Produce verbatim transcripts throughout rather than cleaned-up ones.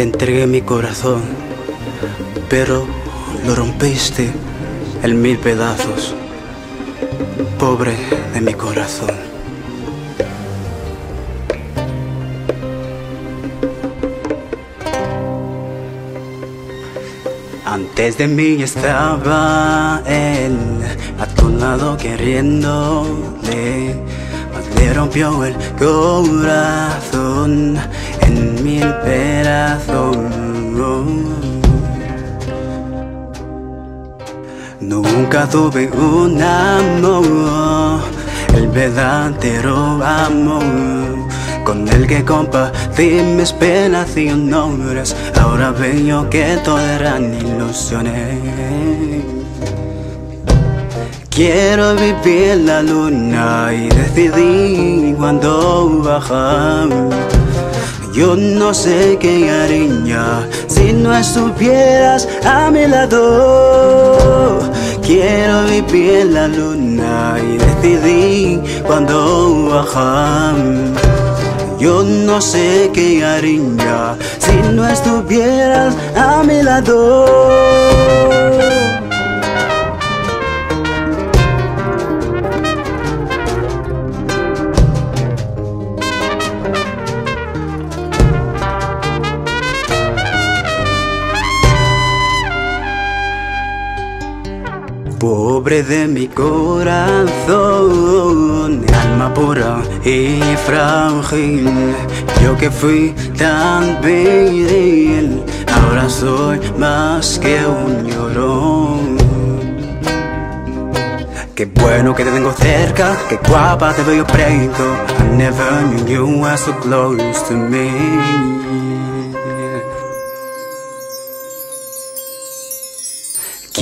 te entregué mi corazón, pero lo rompiste en mil pedazos. Pobre de mi corazón. Antes de mí estaba él, a tu lado queriéndole, mas le rompió el corazón en mil pedazos. Nunca tuve un amor, el verdadero amor, con el que compartí mis penas y honores. Ahora veo que todo eran ilusiones. Quiero vivir la luna y decidí cuándo bajar. Yo no sé qué haría si no estuvieras a mi lado. Quiero vivir la luna y decidí cuándo bajar. Yo no sé qué haría si no estuvieras a mi lado. Pobre de mi corazón, alma pura y frágil, yo que fui tan viril, ahora soy más que un llorón. Qué bueno que te tengo cerca, qué guapa te veo pronto. I never knew you were so close to me.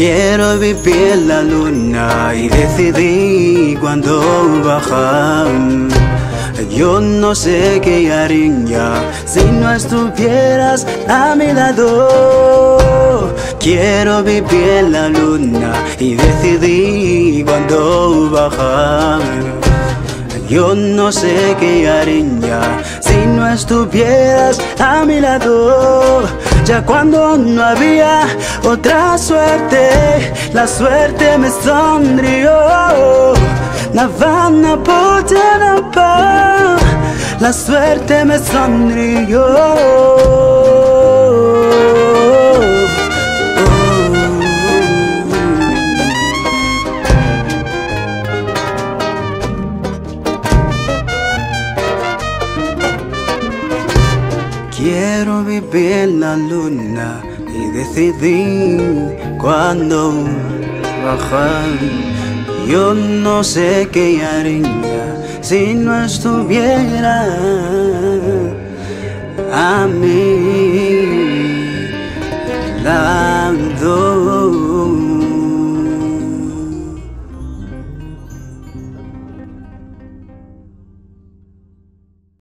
Quiero vivir la luna y decidí cuándo bajar. Yo no sé qué haría si no estuvieras a mi lado. Quiero vivir la luna y decidí cuándo bajar. Yo no sé qué haría si no estuvieras a mi lado. Ya cuando no había otra suerte, la suerte me sonrió. Navana Potanapa, la suerte me sonrió. Quiero vivir la luna y decidí cuándo bajar. Yo no sé qué haría si no estuviera a mí.